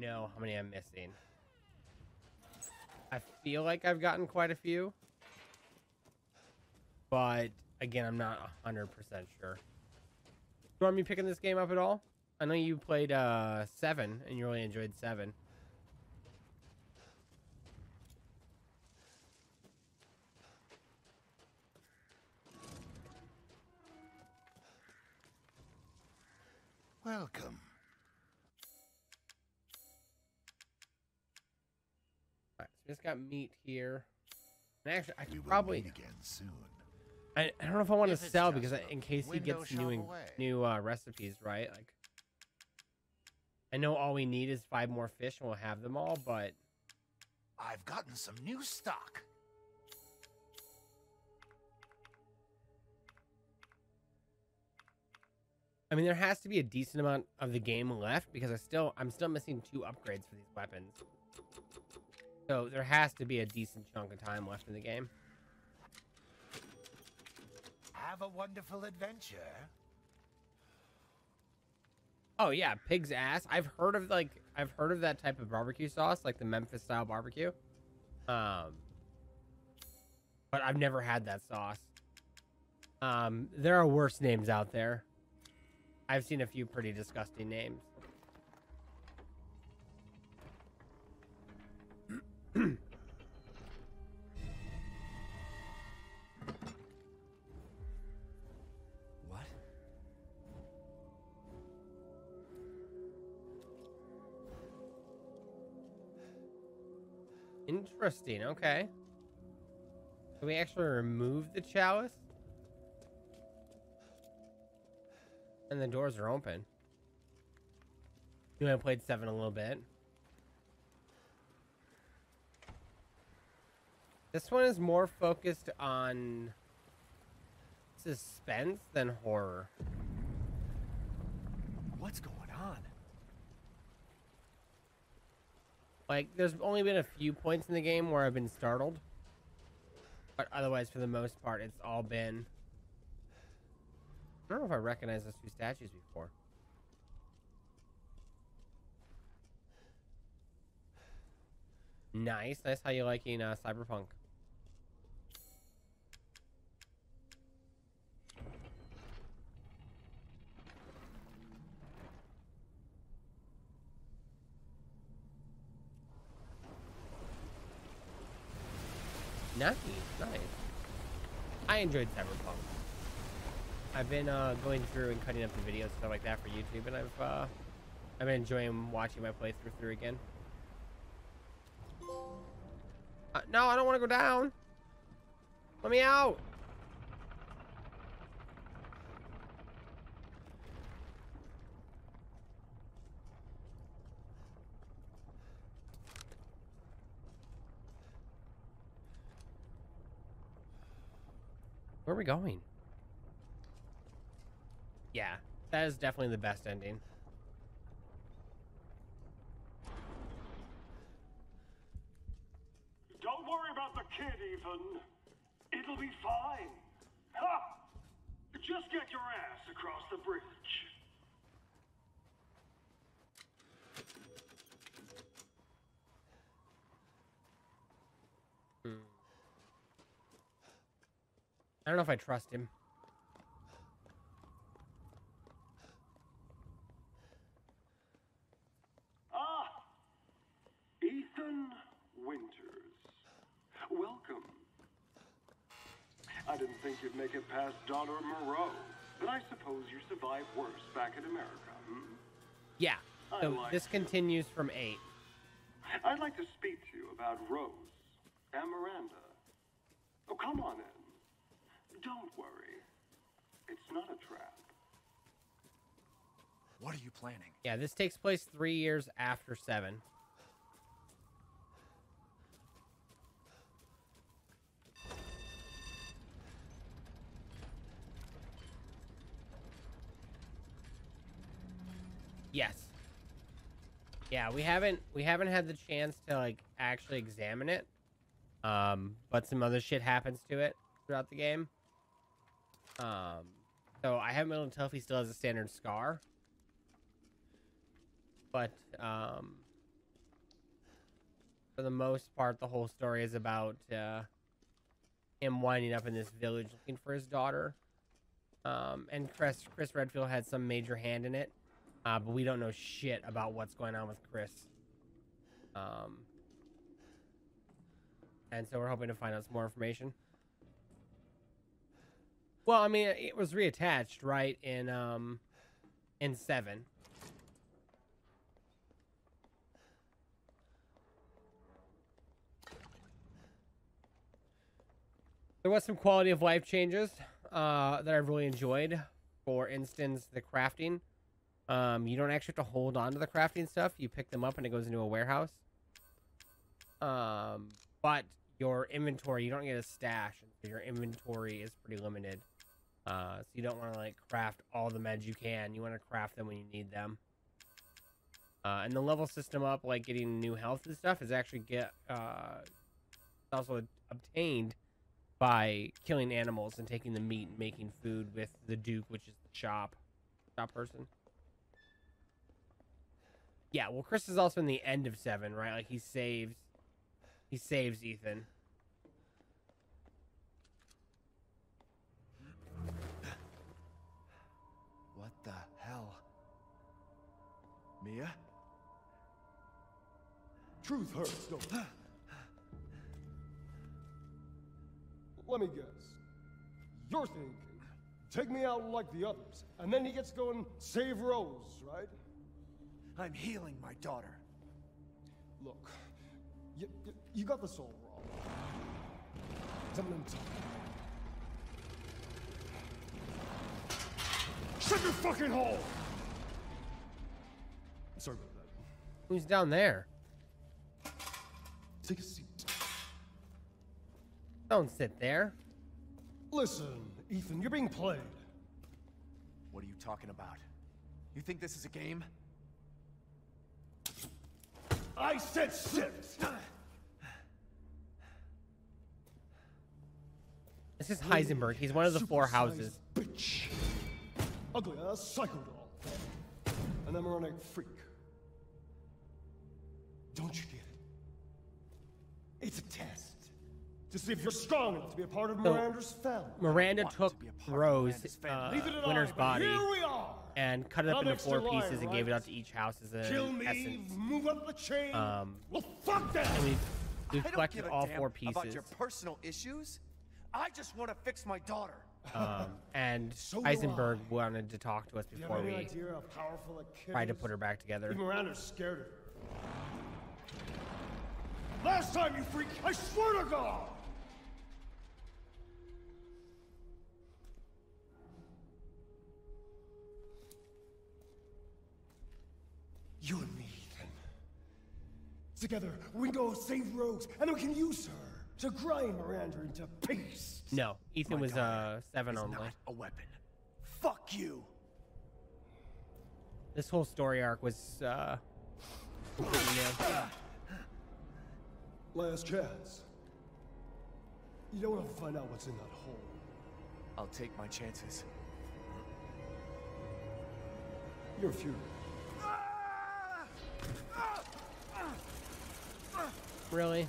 don't know how many I'm missing. I feel like I've gotten quite a few, but again, I'm not 100% sure. Do you want me picking this game up at all? I know you played 7 and you really enjoyed 7. Welcome. All right, so we just got meat here. And actually, I could probably again soon. I don't know if I want to sell because in case he gets new recipes, right? Like, I know all we need is 5 more fish and we'll have them all, but I've gotten some new stock. I mean, there has to be a decent amount of the game left because I'm still missing 2 upgrades for these weapons. So there has to be a decent chunk of time left in the game. Have a wonderful adventure. Oh yeah, pig's ass. I've heard of that type of barbecue sauce, like the Memphis style barbecue. But I've never had that sauce. There are worse names out there. I've seen a few pretty disgusting names. What? Interesting, okay. Can we actually remove the chalice? And the doors are open. You know, I played 7 a little bit. This one is more focused on suspense than horror. What's going on? Like, there's only been a few points in the game where I've been startled. But otherwise, for the most part, it's all been... I don't know if I recognize those 2 statues before. Nice. That's how you liking Cyberpunk. Nice. Nice. I enjoyed Cyberpunk. I've been going through and cutting up the videos and stuff like that for YouTube, and I've been enjoying watching my playthrough again. No, I don't want to go down. Let me out. Where are we going? Yeah, that is definitely the best ending. Don't worry about the kid, Ethan. It'll be fine. Ha! Just get your ass across the bridge. I don't know if I trust him. Ethan Winters. Welcome. I didn't think you'd make it past Daughter Moreau, but I suppose you survived worse back in America. Hmm? Yeah, so like this continues from 8. I'd like to speak to you about Rose and Miranda. Oh, come on in. Don't worry. It's not a trap. What are you planning? Yeah, this takes place 3 years after 7. Yes. Yeah, we haven't had the chance to like actually examine it. But some other shit happens to it throughout the game. So I haven't been able to tell if he still has a standard scar. But for the most part, the whole story is about him winding up in this village looking for his daughter. And Chris Redfield had some major hand in it, but we don't know shit about what's going on with Chris. And so we're hoping to find out some more information. Well, I mean, it was reattached, right, in 7. There was some quality of life changes that I've really enjoyed. For instance, the crafting. You don't actually have to hold on to the crafting stuff. You pick them up and it goes into a warehouse. But your inventory, you don't get a stash. So your inventory is pretty limited. So you don't want to like craft all the meds you can. You want to craft them when you need them. And the level system up, like getting new health and stuff, is actually also obtained by killing animals and taking the meat and making food with the Duke, which is the shop person. Yeah, well, Chris is also in the end of 7, right? Like he saves Ethan. What the hell? Mia? Truth hurts, don't it? Let me guess. You're thinking, take me out like the others, and then he gets to go and save Rose, right? I'm healing my daughter. Look, you got this all wrong. Shut your fucking hole! Sorry about that. Who's down there? Take a seat. Don't sit there. Listen, Ethan, you're being played. What are you talking about? You think this is a game? I said shit! This is Heisenberg. He's one of the 4 houses. Bitch. Ugly ass psycho doll. An emeronic freak. Don't you get it? It's a test. To see if you're strong enough to be a part of Miranda's family. Miranda took Rose, Winter's body, and cut it up into 4 pieces and gave it out to each house as an essence. Move up the chain. Well, fuck that. And we collected all 4 pieces. About your personal issues, I just want to fix my daughter. And Heisenberg wanted to talk to us before we tried to put her back together. Miranda's scared of her. Last time, you freak! I swear to God. You and me, Ethan. Together, we go save Rose, and we can use her to grind Miranda into paste. No, Ethan was 7 only. Not a weapon. Fuck you. This whole story arc was last chance. You don't want to find out what's in that hole. I'll take my chances. You're futile. Really? What?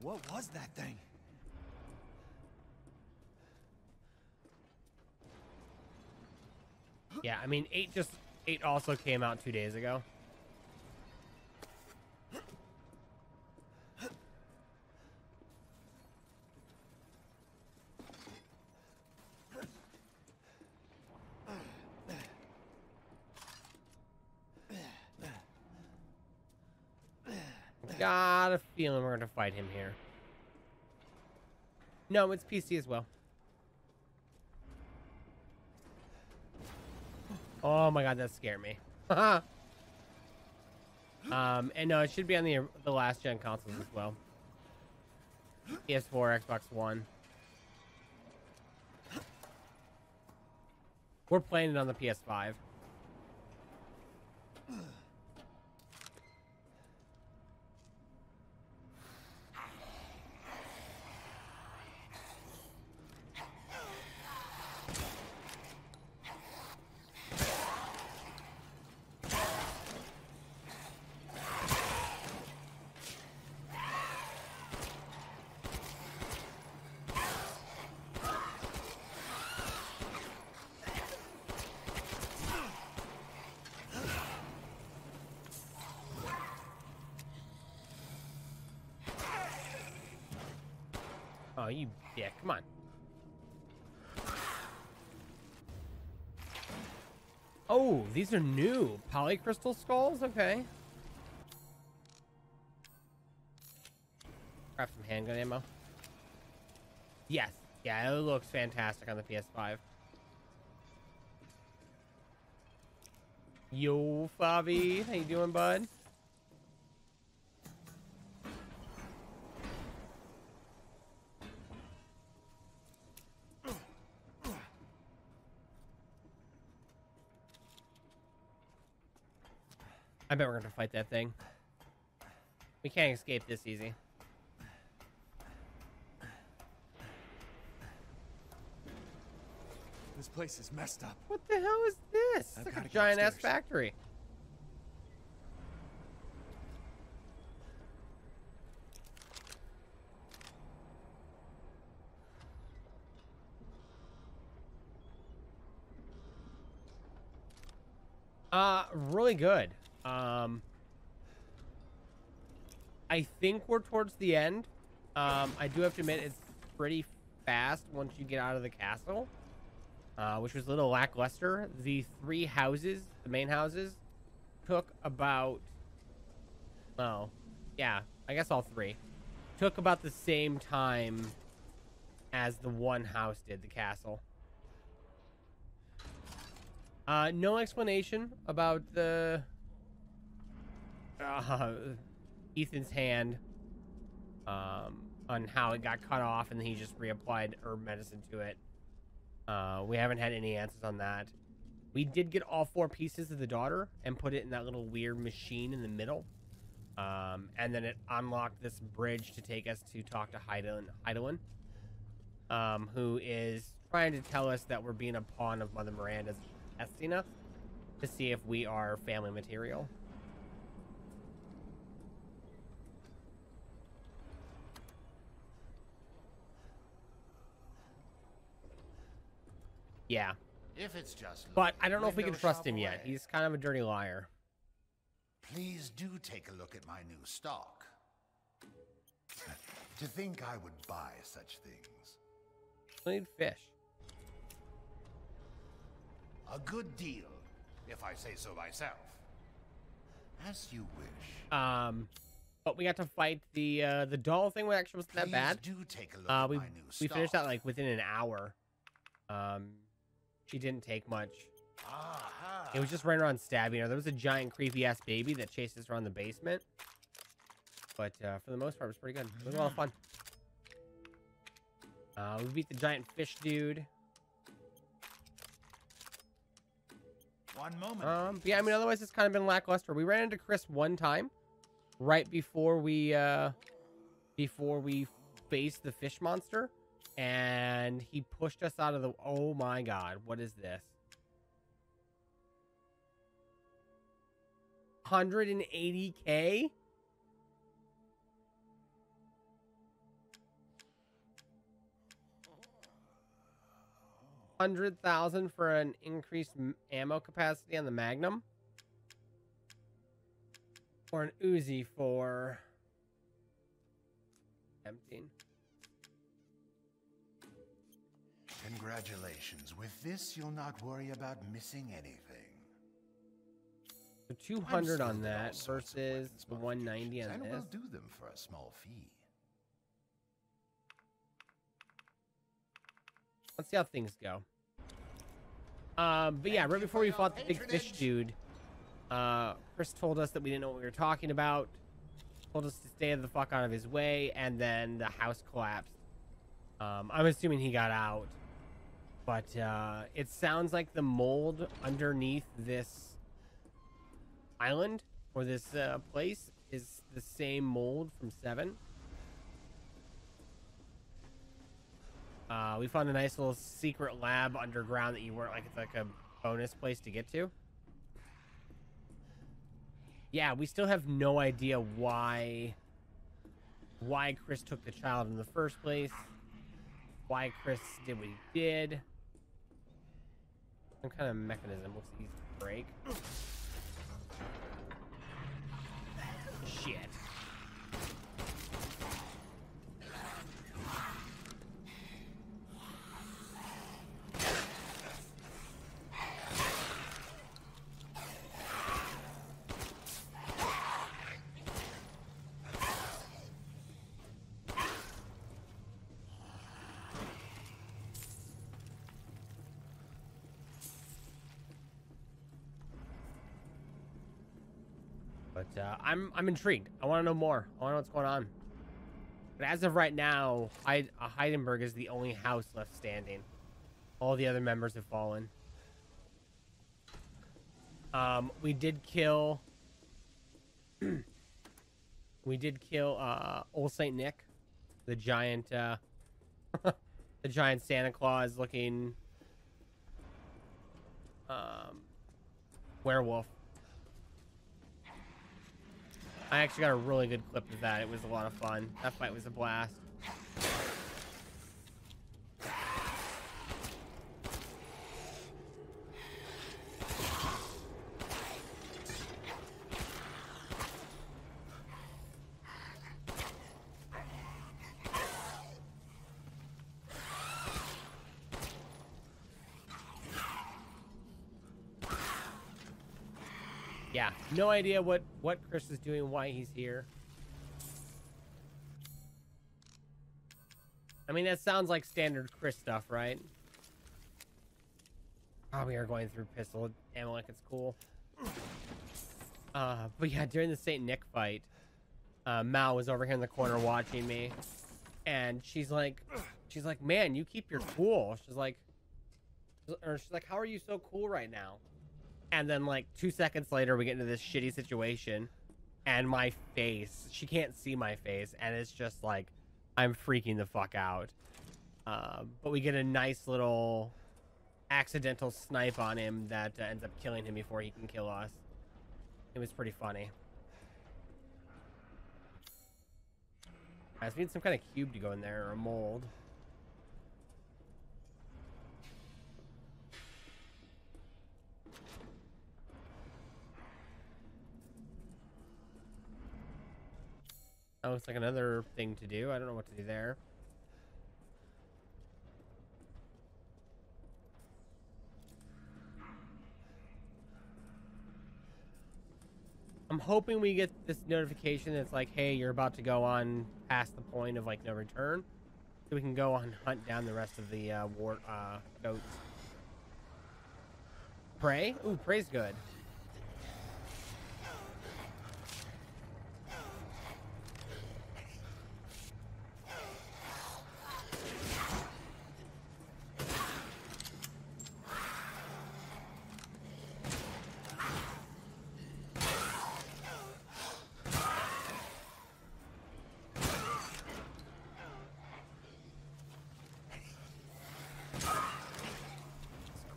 What was that thing? Yeah, I mean, 8 also came out 2 days ago. Got a feeling we're gonna fight him here. No, it's PC as well. Oh my god, that scared me. And no, it should be on the last gen consoles as well. PS4, Xbox One. We're playing it on the PS5. Oh, you dick. Come on. Oh, these are new. Polycrystal skulls? Okay. Grab some handgun ammo. Yes. Yeah, it looks fantastic on the PS5. Yo, Favi. How you doing, bud? I bet we're gonna fight that thing. We can't escape this easy. This place is messed up. What the hell is this? It's like a giant ass factory. Really good. I think we're towards the end. I do have to admit it's pretty fast once you get out of the castle, which was a little lackluster. The three houses, the main houses, took about, well, yeah, I guess all three took about the same time as the one house did, the castle. No explanation about the Ethan's hand on how it got cut off and he just reapplied herb medicine to it. We haven't had any answers on that. We did get all four pieces of the daughter and put it in that little weird machine in the middle. And then it unlocked this bridge to take us to talk to Heidelin, who is trying to tell us that we're being a pawn of Mother Miranda's testing us to see if we are family material. Yeah, if it's just, but I don't know if we can trust him yet. He's kind of a dirty liar. Please do take a look at my new stock. To think I would buy such things. I need fish. A good deal, if I say so myself. As you wish. But we got to fight the doll thing, which actually wasn't that bad. Do take a look at my new stock. We finished that like within an hour. She didn't take much. Aha. It was just right around stabbing her. There was a giant creepy ass baby that chases her around the basement. But for the most part, it was pretty good. It was a lot of fun. We beat the giant fish dude. One moment. Yeah, I mean, otherwise it's kind of been lackluster. We ran into Chris one time, right before we faced the fish monster. And he pushed us out of the... Oh my god, what is this? 180k? $100,000 for an increased ammo capacity on the Magnum? Or an Uzi for... Emptying. Congratulations. With this, you'll not worry about missing anything. So 200 on that versus 190 on this. I will do them for a small fee. Let's see how things go. But yeah, right before we fought the big fish dude, Chris told us that we didn't know what we were talking about, told us to stay the fuck out of his way, and then the house collapsed. I'm assuming he got out, but it sounds like the mold underneath this island or this place is the same mold from 7. We found a nice little secret lab underground that you weren't like, it's like a bonus place to get to. Yeah, we still have no idea why Chris took the child in the first place, why Chris did what he did. Some kind of mechanism. Looks easy to break. Shit. But I'm intrigued. I want to know more. I want to know what's going on. But as of right now, Heisenberg is the only house left standing. All the other members have fallen. We did kill Old Saint Nick, the giant the giant Santa Claus looking werewolf. I actually got a really good clip of that. It was a lot of fun. That fight was a blast. Yeah, no idea what Chris is doing, why he's here. I mean, that sounds like standard Chris stuff, right? Oh, we are going through pistol ammo like it's cool. But yeah, during the Saint Nick fight, Mal was over here in the corner watching me. And she's like, man, you keep your cool. She's like, how are you so cool right now? And then, like, 2 seconds later, we get into this shitty situation, and my face, she can't see my face, and it's just, like, I'm freaking the fuck out. But we get a nice little accidental snipe on him that ends up killing him before he can kill us. It was pretty funny. I just need some kind of cube to go in there, or a mold. That looks like another thing to do. I don't know what to do there. I'm hoping we get this notification that's like, hey, you're about to go on past the point of, like, no return. So we can go on hunt down the rest of the goats. Prey? Ooh, prey's good.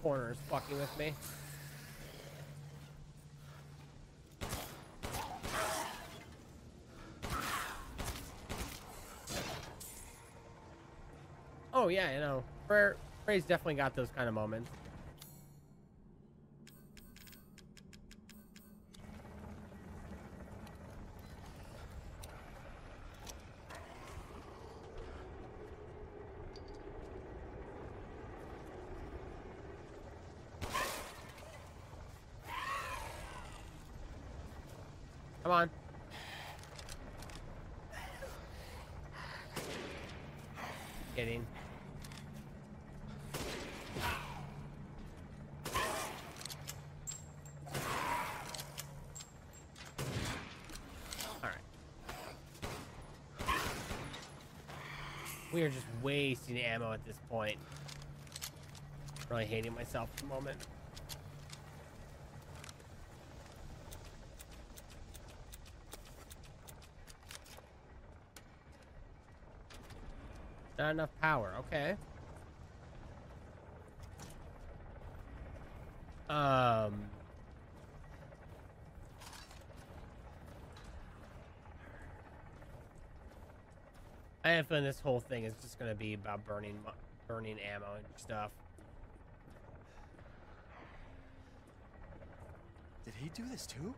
Corner is fucking with me. Oh yeah, you know, Frey's definitely got those kind of moments. Come on. Get in. We are just wasting ammo at this point. Really hating myself at the moment. Not enough power, okay. I have a feeling this whole thing is just going to be about burning ammo and stuff. Did he do this too?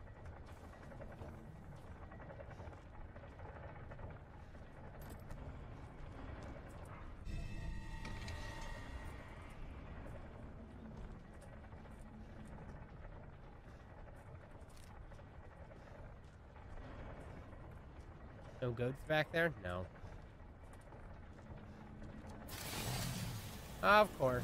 No goats back there? No. Of course.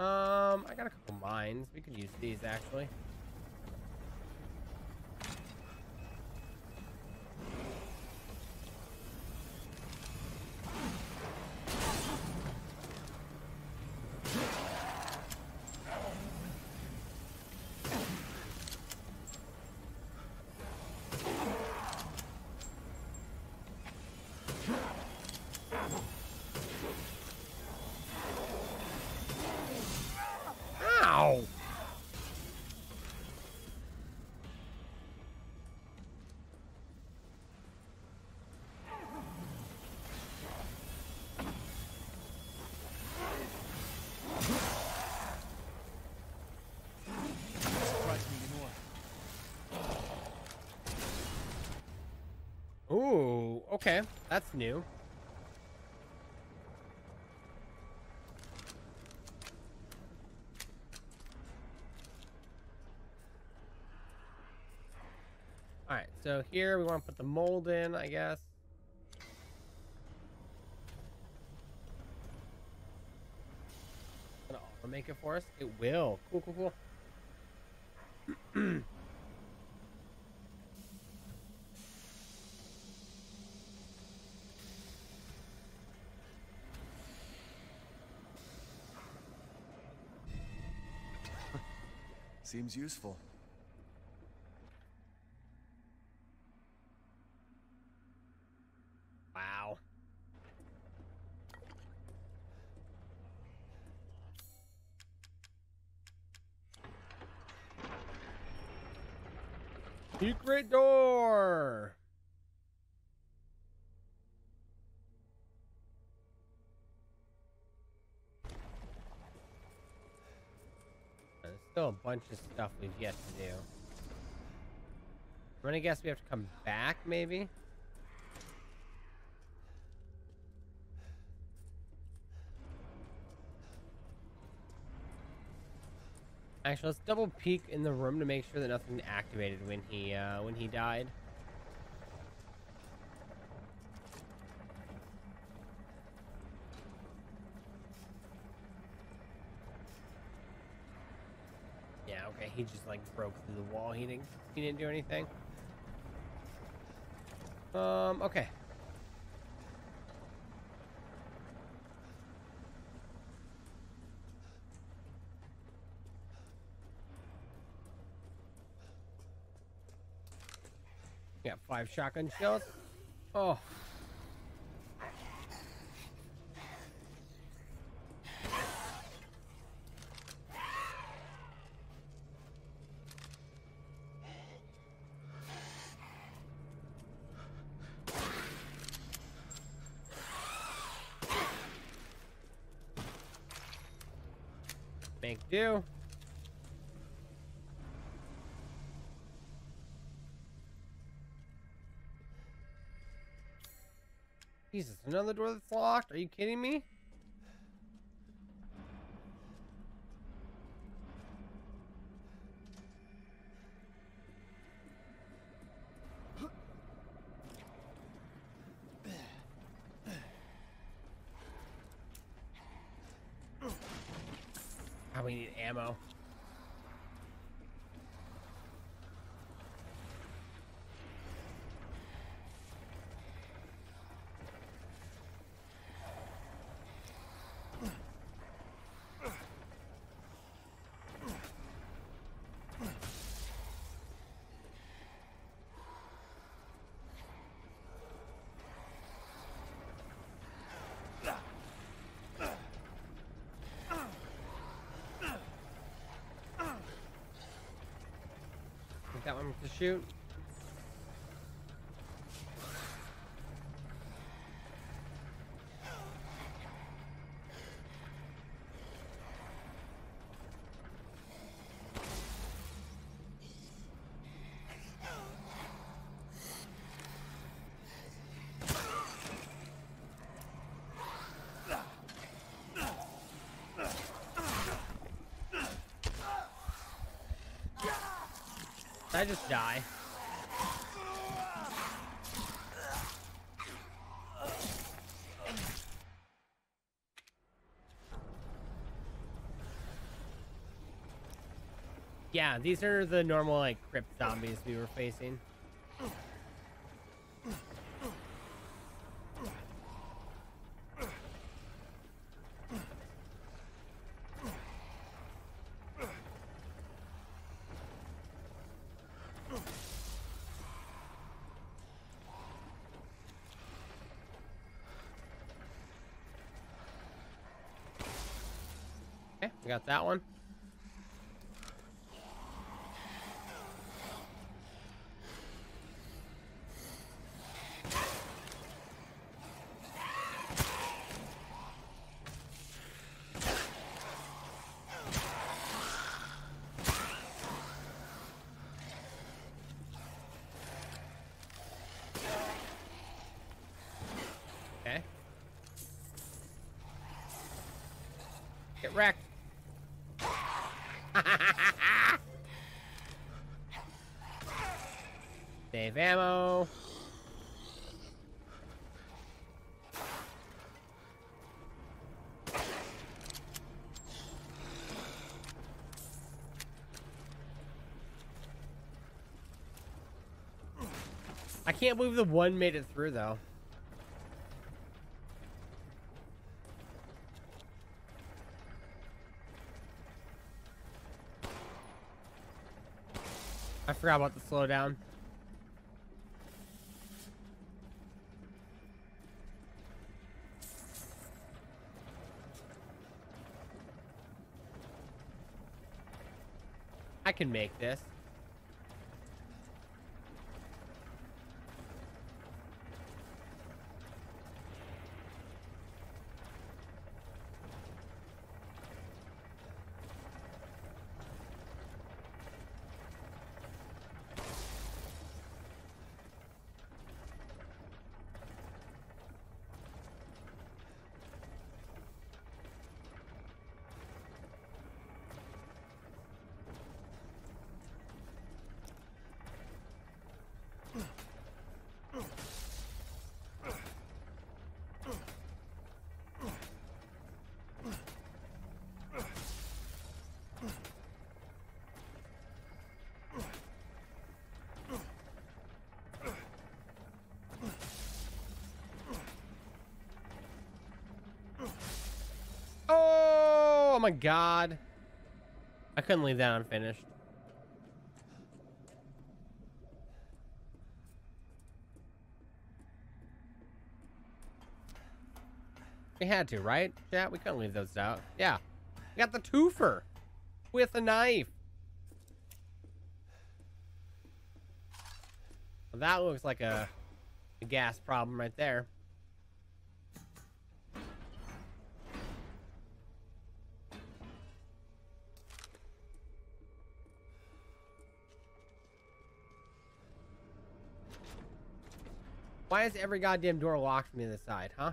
I got a couple mines. We could use these actually. Ooh, okay, that's new. All right, so here we want to put the mold in, I guess. It'll make it for us. It will. Cool, cool, cool. Seems useful. Wow. Secret door. Still a bunch of stuff we've yet to do. I'm gonna guess we have to come back, maybe? Actually, let's double peek in the room to make sure that nothing activated when he died. He just like broke through the wall. He didn't do anything. Okay. We got 5 shotgun shells. Oh. Do. Jesus, another door that's locked? Are you kidding me? We need ammo. That one to shoot. I just die. Yeah, these are the normal like crypt zombies we were facing. We got that one. Okay. Get wrecked. Save ammo. I can't believe the one made it through though. I forgot about the slowdown. I can make this. Oh my god, I couldn't leave that unfinished. We had to, right? Yeah, we couldn't leave those out. Yeah, we got the twofer with a knife. Well, that looks like a gas problem right there. Why is every goddamn door locked from the inside, huh?